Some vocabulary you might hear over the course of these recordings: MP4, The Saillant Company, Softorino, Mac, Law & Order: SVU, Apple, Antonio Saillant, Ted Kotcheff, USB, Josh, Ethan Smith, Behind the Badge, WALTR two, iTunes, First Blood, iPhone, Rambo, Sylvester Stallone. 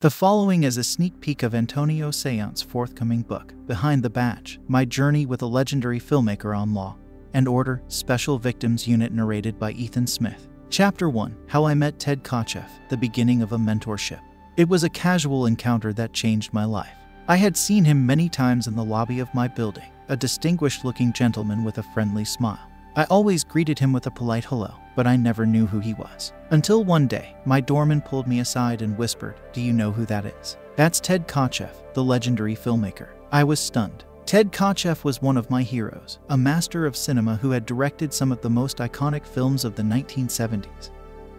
The following is a sneak peek of Antonio Saillant's forthcoming book, Behind the Badge, My Journey with a Legendary Filmmaker on Law and Order, Special Victims Unit, narrated by Ethan Smith. Chapter 1, How I Met Ted Kotcheff, The Beginning of a Mentorship. It was a casual encounter that changed my life. I had seen him many times in the lobby of my building, a distinguished-looking gentleman with a friendly smile. I always greeted him with a polite hello, but I never knew who he was. Until one day, my doorman pulled me aside and whispered, "Do you know who that is?" "That's Ted Kotcheff, the legendary filmmaker." I was stunned. Ted Kotcheff was one of my heroes, a master of cinema who had directed some of the most iconic films of the 1970s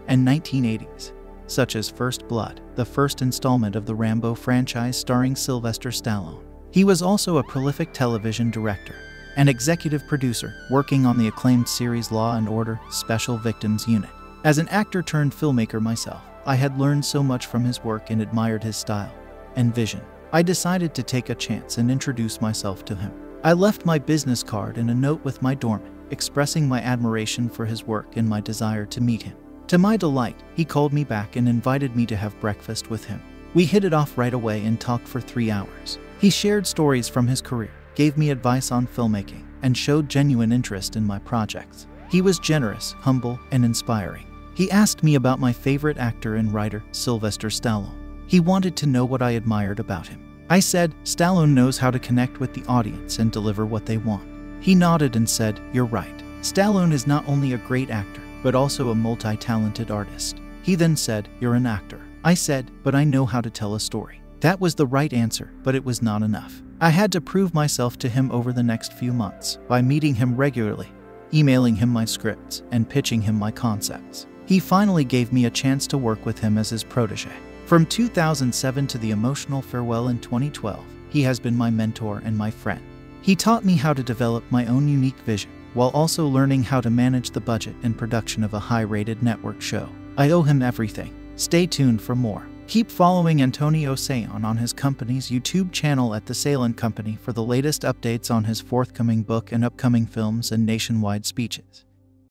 and 1980s, such as First Blood, the first installment of the Rambo franchise starring Sylvester Stallone. He was also a prolific television director and executive producer, working on the acclaimed series Law and Order, Special Victims Unit. As an actor turned filmmaker myself, I had learned so much from his work and admired his style and vision. I decided to take a chance and introduce myself to him. I left my business card and a note with my doorman, expressing my admiration for his work and my desire to meet him. To my delight, he called me back and invited me to have breakfast with him. We hit it off right away and talked for 3 hours. He shared stories from his career, gave me advice on filmmaking, and showed genuine interest in my projects. He was generous, humble, and inspiring. He asked me about my favorite actor and writer, Sylvester Stallone. He wanted to know what I admired about him. I said, "Stallone knows how to connect with the audience and deliver what they want." He nodded and said, "You're right. Stallone is not only a great actor, but also a multi-talented artist." He then said, "You're an actor." I said, "But I know how to tell a story." That was the right answer, but it was not enough. I had to prove myself to him over the next few months by meeting him regularly, emailing him my scripts, and pitching him my concepts. He finally gave me a chance to work with him as his protege. From 2007 to the emotional farewell in 2012, he has been my mentor and my friend. He taught me how to develop my own unique vision, while also learning how to manage the budget and production of a high-rated network show. I owe him everything. Stay tuned for more. Keep following Antonio Saillant on his company's YouTube channel at The Saillant Company for the latest updates on his forthcoming book and upcoming films and nationwide speeches.